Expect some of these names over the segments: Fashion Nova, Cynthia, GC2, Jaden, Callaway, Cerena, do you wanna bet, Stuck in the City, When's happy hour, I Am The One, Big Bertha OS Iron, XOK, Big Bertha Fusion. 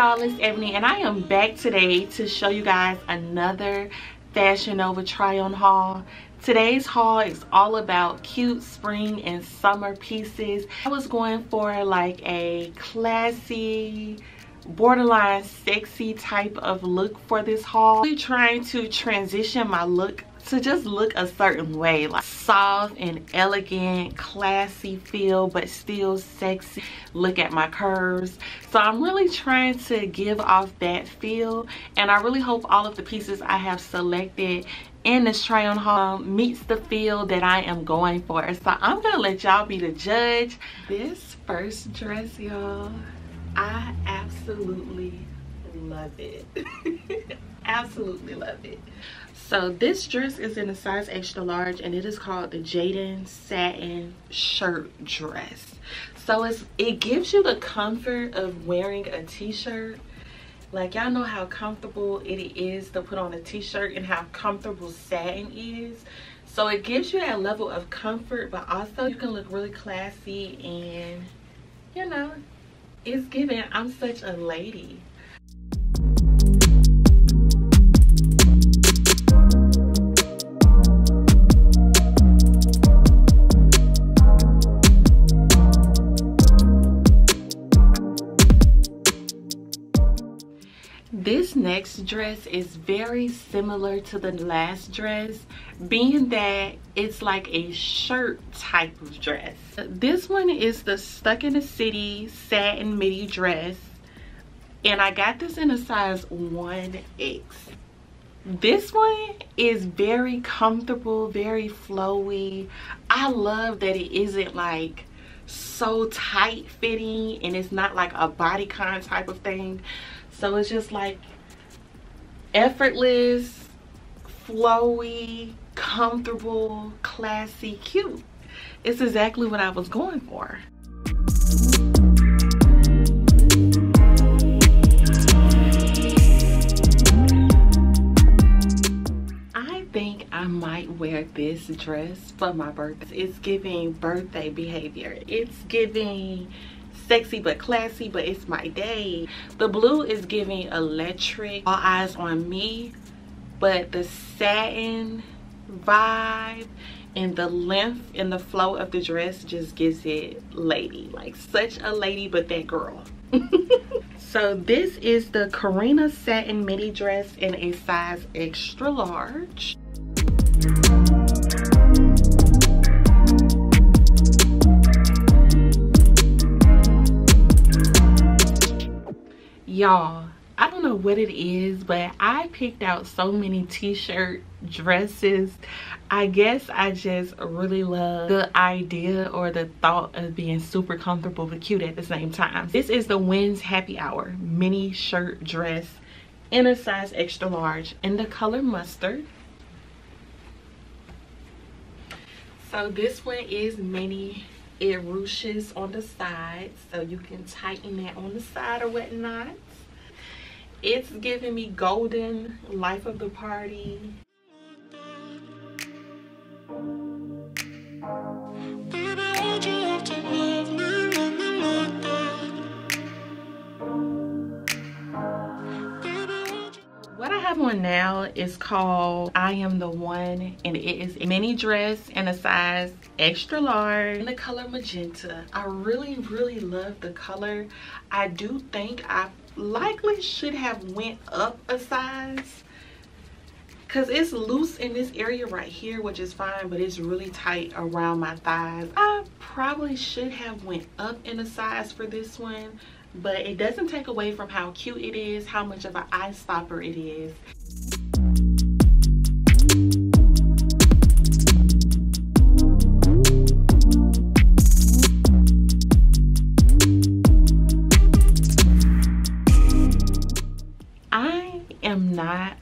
y'all, it's Ebony, and I am back today to show you guys another Fashion Nova try on haul. Today's haul is all about cute spring and summer pieces. I was going for like a classy, borderline sexy type of look for this haul. I'm trying to transition my look to just look a certain way, like soft and elegant, classy feel, but still sexy. Look at my curves. So I'm really trying to give off that feel, and I really hope all of the pieces I have selected in this try on haul meets the feel that I am going for. So I'm gonna let y'all be the judge. This first dress, y'all, I absolutely love it. Absolutely love it. So this dress is in a size extra large, and it is called the Jaden satin shirt dress. So it gives you the comfort of wearing a t-shirt. Like, y'all know how comfortable it is to put on a t-shirt and how comfortable satin is. So it gives you that level of comfort, but also you can look really classy, and you know, it's giving I'm such a lady. This next dress is very similar to the last dress, being that it's like a shirt type of dress. This one is the Stuck in the City satin midi dress, and I got this in a size 1X. This one is very comfortable, very flowy. I love that it isn't like so tight fitting, and it's not like a bodycon type of thing. So it's just like effortless, flowy, comfortable, classy, cute. It's exactly what I was going for. I think I might wear this dress for my birthday. It's giving birthday behavior. It's giving sexy but classy, but it's my day. The blue is giving electric, all eyes on me, but the satin vibe and the length and the flow of the dress just gives it lady, like such a lady, but that girl. So this is the Cerena satin midi dress in a size extra large. Y'all, I don't know what it is, but I picked out so many t-shirt dresses. I guess I just really love the idea or the thought of being super comfortable but cute at the same time. This is the When's Happy Hour mini shirt dress in a size extra large in the color mustard. So this one is mini. It ruches on the sides, so you can tighten that on the side or whatnot. It's giving me golden, life of the party. What I have on now is called I Am The One, and it is a mini dress in a size extra large in the color magenta. I really love the color. I do think I likely should have went up a size, because it's loose in this area right here, which is fine, but it's really tight around my thighs. I probably should have went up in a size for this one, but it doesn't take away from how cute it is, how much of an eye stopper it is.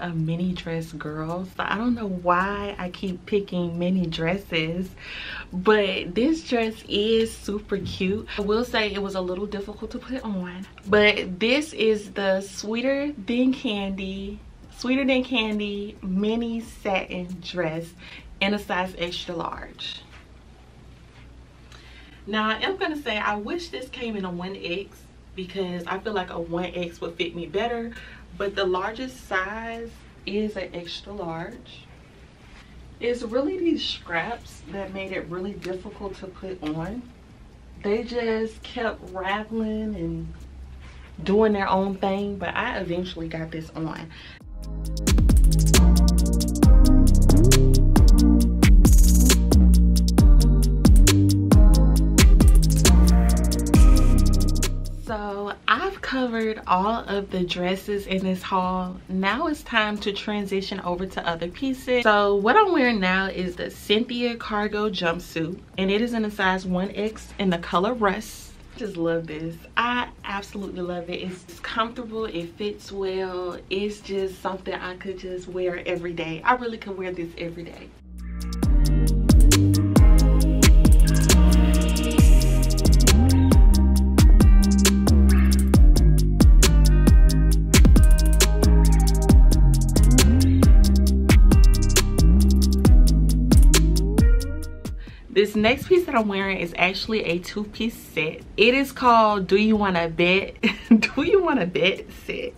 A mini dress girl, so I don't know why I keep picking mini dresses, but this dress is super cute. I will say it was a little difficult to put on, but this is the sweeter than candy mini satin dress in a size extra large. Now I am gonna say I wish this came in a 1X because I feel like a 1X would fit me better, but the largest size is an extra large. It's really these straps that made it really difficult to put on. They just kept rattling and doing their own thing, but I eventually got this on. So I've covered all of the dresses in this haul. Now it's time to transition over to other pieces. So what I'm wearing now is the Cynthia cargo jumpsuit, and it is in a size 1X in the color rust. Just love this. I absolutely love it. It's comfortable, it fits well. It's just something I could just wear every day. I really could wear this every day. This next piece that I'm wearing is actually a two-piece set. It is called Do You Wanna Bet? Do You Wanna Bet set.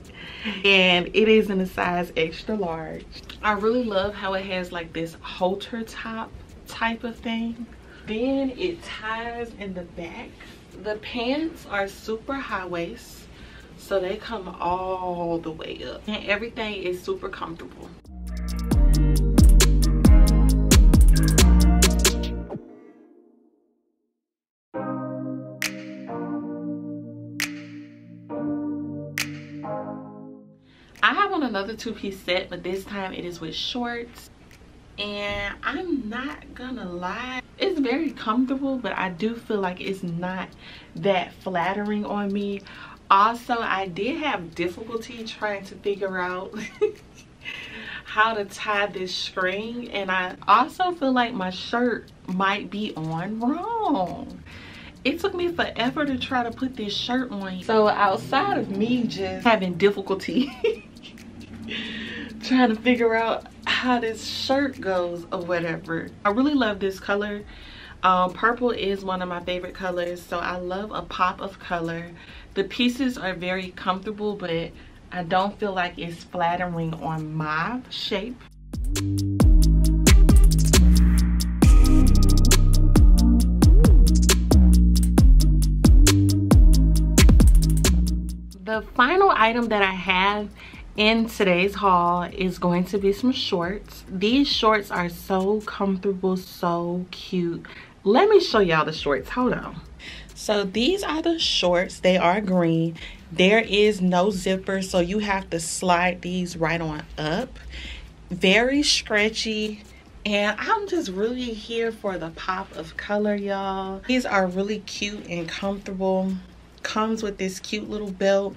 And it is in a size extra large. I really love how it has like this halter top type of thing. Then it ties in the back. The pants are super high waist, so they come all the way up. And everything is super comfortable. I have on another two-piece set, but this time it is with shorts, and I'm not gonna lie, it's very comfortable, but I do feel like it's not that flattering on me. Also, I did have difficulty trying to figure out how to tie this string, and I also feel like my shirt might be on wrong. It took me forever to try to put this shirt on. So outside of me just having difficulty trying to figure out how this shirt goes or whatever, I really love this color. Purple is one of my favorite colors, so I love a pop of color. The pieces are very comfortable, but I don't feel like it's flattering on my shape. The final item that I have in today's haul is going to be some shorts. These shorts are so comfortable, so cute. Let me show y'all the shorts, hold on. So these are the shorts, they are green. There is no zipper, so you have to slide these right on up. Very stretchy. And I'm just really here for the pop of color, y'all. These are really cute and comfortable. Comes with this cute little belt.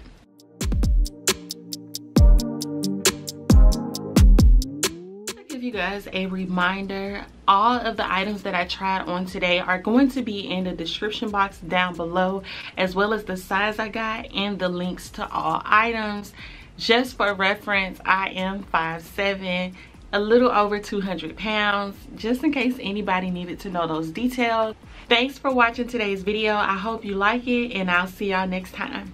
I'll give you guys a reminder, all of the items that I tried on today are going to be in the description box down below, as well as the size I got and the links to all items. Just for reference, I am 5'7", a little over 200 pounds, just in case anybody needed to know those details. Thanks for watching today's video. I hope you like it, and I'll see y'all next time.